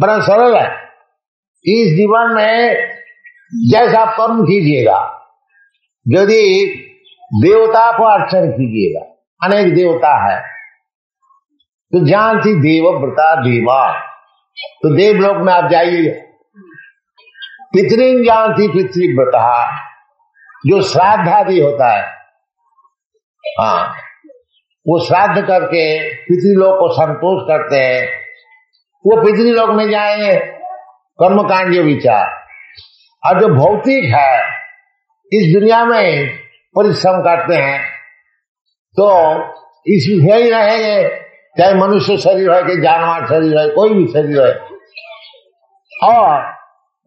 बड़ा सरल है। इस जीवन में जैसा कर्म कीजिएगा, यदि देवता को अर्चन कीजिएगा, अनेक देवता है, तो जानती देवव्रता देवा, तो देवलोक में आप जाइए। पितृन जानती पितृव्रता, जो श्राद्ध आदि होता है, हाँ, वो श्राद्ध करके पितृलोक को संतोष करते हैं, वो पितृलोक में जाएंगे, कर्मकांड विचार। और जो भौतिक है, इस दुनिया में परिश्रम करते हैं, तो इसमें ही रहेंगे, चाहे मनुष्य शरीर है कि जानवर शरीर है, कोई भी शरीर है। और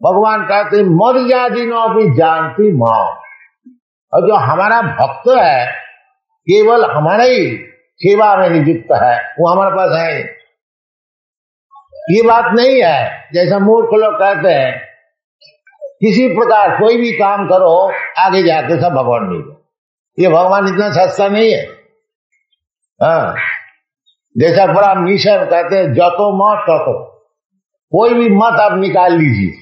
भगवान कहते मर जातिनों की जानती माँ, और जो हमारा भक्त है केवल हमारे ही सेवा में नियुक्त है, वो हमारे पास है। ये बात नहीं है जैसा मूर्ख लोग कहते हैं, किसी प्रकार कोई भी काम करो, आगे जाके सब भगवान मिलेगा। ये भगवान इतना सस्ता नहीं है। हाँ, जैसा बड़ा मिशन कहते हैं, जतो मत ततो, कोई भी मत आप निकाल लीजिए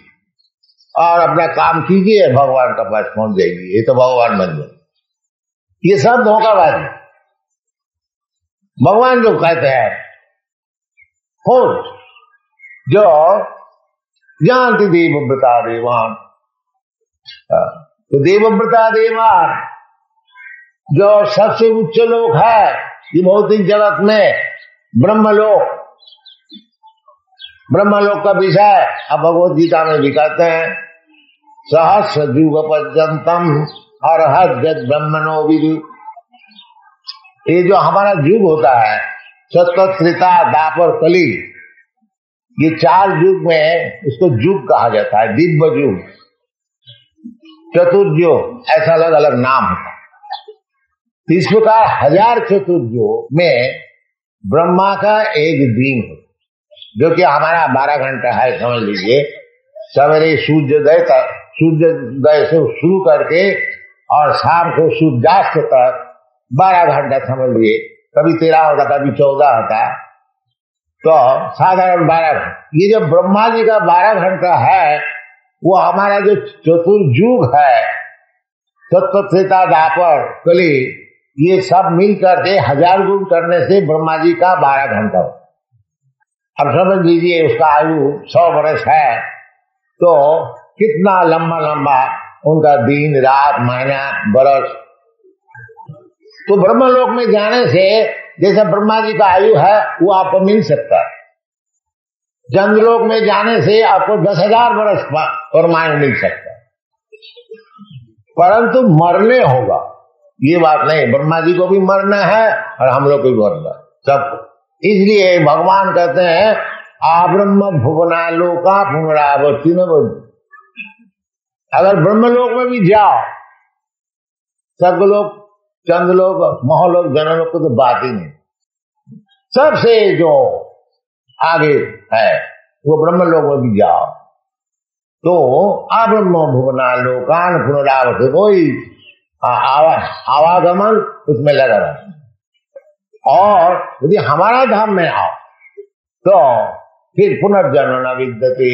और अपना काम कीजिए, भगवान का पास पहुंच जाएगी। ये तो भगवान बन जाए, ये सब धोखाबाजी। भगवान जो कहते हैं, हो जो जानती देवव्रता देवान, तो देवव्रता देवान जो सबसे उच्च लोक है ये भौतिक जगत में, ब्रह्मलोक। ब्रह्मलोक का विषय अब भगवद गीता में भी कहते हैं, सहस्र युग पर्यंतम और हर जग ब्रह्मणो विदु। ये जो हमारा युग होता है, सत्य त्रेता द्वापर कली, ये चार युग में इसको युग कहा जाता है, दिव्य युग, चतुर्युग, ऐसा अलग अलग नाम होता है। इस प्रकार 1000 चतुर्युग में ब्रह्मा का एक दिन होता है, जो कि हमारा 12 घंटा है, समझ लीजिए। सवेरे सूर्योदय से शुरू करके और शाम को सूर्यास्त तक 12 घंटा समझ लीजिए, कभी 13 होता, कभी 14 होता, तो साधारण 12 घंटा। ये जो ब्रह्मा जी का 12 घंटा है, वो हमारा जो चतुर्युग है, सत्य त्रेता द्वापर कली, ये सब मिल करके 1000 गुण करने से ब्रह्मा जी का 12 घंटा होता। अब समझ लीजिए उसका आयु 100 वर्ष है, तो कितना लंबा लंबा उनका दिन रात महीना बरस। तो ब्रह्मलोक में जाने से जैसा ब्रह्मा जी का आयु है वो आपको मिल सकता है, चंद्रलोक में जाने से आपको 10,000 वर्ष परमायु मिल सकता है, परंतु मरने होगा। ये बात नहीं, ब्रह्मा जी को भी मरना है और हम लोग को भी मरना है, सबको। इसलिए भगवान कहते हैं, आ ब्रह्म भुवनालोका पुनरावर्ती न, अगर ब्रह्मलोक में भी जाओ, स्वर्गलोक, चंद्रलोक, महलोक, जनलोक को तो बात ही नहीं, सबसे जो आगे है वो ब्रह्मलोक में भी जाओ, तो आ ब्रह्म भुवनालोकान पुनरावर्ती, कोई आवागमन उसमें लगा रहा। और यदि हमारा धाम में आओ तो फिर पुनर्जन्म न विद्यते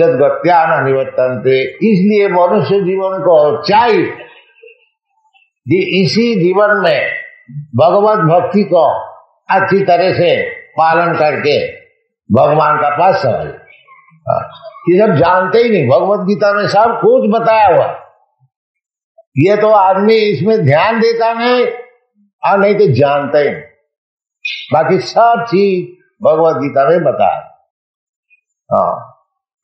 जद्गत्या न निवर्तन्ते। इसलिए मनुष्य जीवन को चाहिए इसी जीवन में भगवत भक्ति को अच्छी तरह से पालन करके भगवान का पास समझ। ये सब जानते ही नहीं, भगवत गीता में सब कुछ बताया हुआ। ये तो आदमी इसमें ध्यान देता नहीं, और नहीं तो जानते हैं, बाकी सब चीज भगवद गीता में बता। हाँ,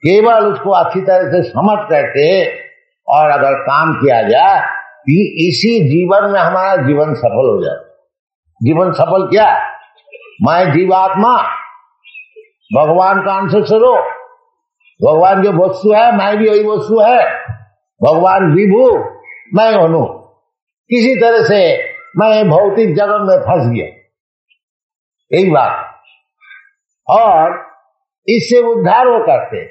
केवल उसको अच्छी तरह से समझ करके और अगर काम किया जाए, इसी जीवन में हमारा जीवन सफल हो जाता। जीवन सफल क्या? मैं जीवात्मा भगवान का अंश स्वरूप, भगवान जो वस्तु है मैं भी वही वस्तु है, भगवान विभू मैं अनु। किसी तरह से मैं भौतिक जगत में फंस गया, यही बात। और इससे उद्धार हो करके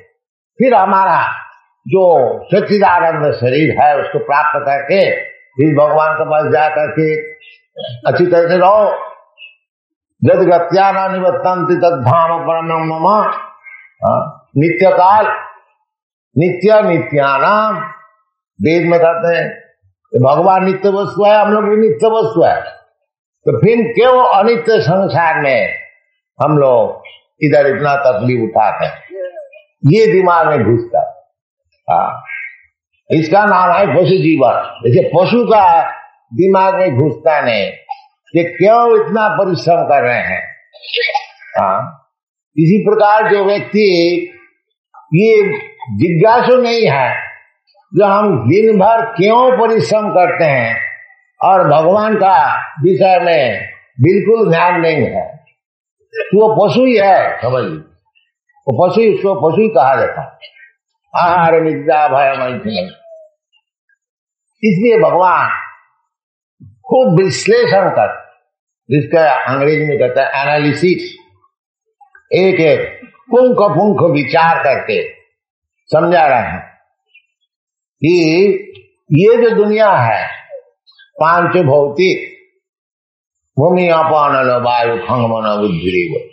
फिर हमारा जो सच्चिदानंद शरीर है उसको प्राप्त करके फिर भगवान के पास जा करके अच्छी तरह से रहो। जद गत्या न निवर्तन्ति तद्धाम परमं मम। नित्यकाल नित्य नित्यानाम वेद में कहते हैं भगवान नित्य वस्तु है, हम लोग भी नित्य वस्तु है, तो फिर क्यों अनित्य संसार में हम लोग इधर इतना तकलीफ उठाते हैं, ये दिमाग में घुसता। इसका नाम है पशु जीवन। जैसे पशु का दिमाग में घुसता नहीं कि क्यों इतना परिश्रम कर रहे हैं। इसी प्रकार जो व्यक्ति ये जिज्ञासु नहीं है जो हम दिन भर क्यों परिश्रम करते हैं और भगवान का विषय में बिल्कुल ध्यान नहीं है, तो वो पशु ही है, समझ लीजिए। वो पशु, उसको पशु ही कहा जाता है, आहार निद्रा भय मैथुन। इसलिए भगवान खूब विश्लेषण कर, जिसका अंग्रेजी में कहता है एनालिसिस, एक एक पुंख पुंख विचार करके समझा रहे हैं कि ये जो दुनिया है पांच भौतिक भूमि अपान वायु खंग मन बुद्धि,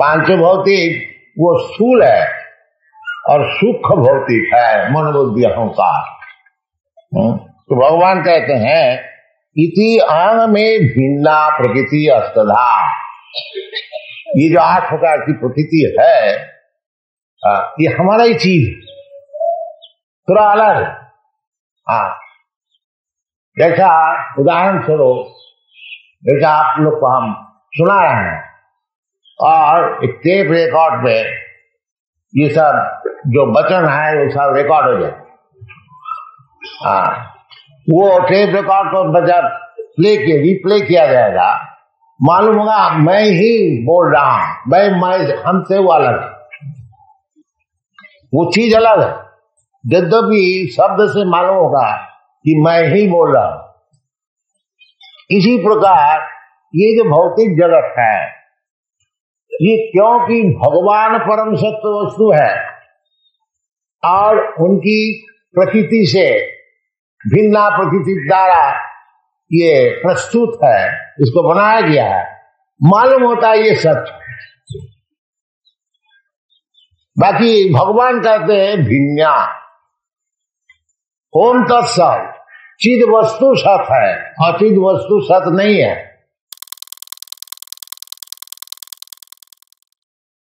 पांच भौतिक वो स्थूल है और सूक्ष्म भौतिक है मन बुद्धि अहंकार। तो भगवान कहते हैं इति अंग में भिन्ना प्रकृति अष्टधा, ये जो 8 प्रकार की प्रकृति है ये हमारा ही चीज, थोड़ा अलग। जैसा उदाहरण स्वरूप जैसा आप लोग को हम सुना रहे हैं और एक टेप रिकॉर्ड में ये सब जो वचन है वो सब रिकॉर्ड हो जाए, वो टेप रिकॉर्ड को बजाय प्ले के रिप्ले किया जाएगा, मालूम होगा मैं ही बोल रहा हूं, मैं हमसे वो अलग है, वो चीज अलग है। यद्यपि शब्द से मालूम होगा कि मैं ही बोल रहा हूं। इसी प्रकार ये जो भौतिक जगत है ये क्योंकि भगवान परम सत्य वस्तु है और उनकी प्रकृति से भिन्ना प्रकृति द्वारा ये प्रस्तुत है, इसको बनाया गया है, मालूम होता है ये सत्य। बाकी भगवान कहते हैं भिन्ना ओम तत्सत, चिद वस्तु सत है, अचिद वस्तु सत नहीं है।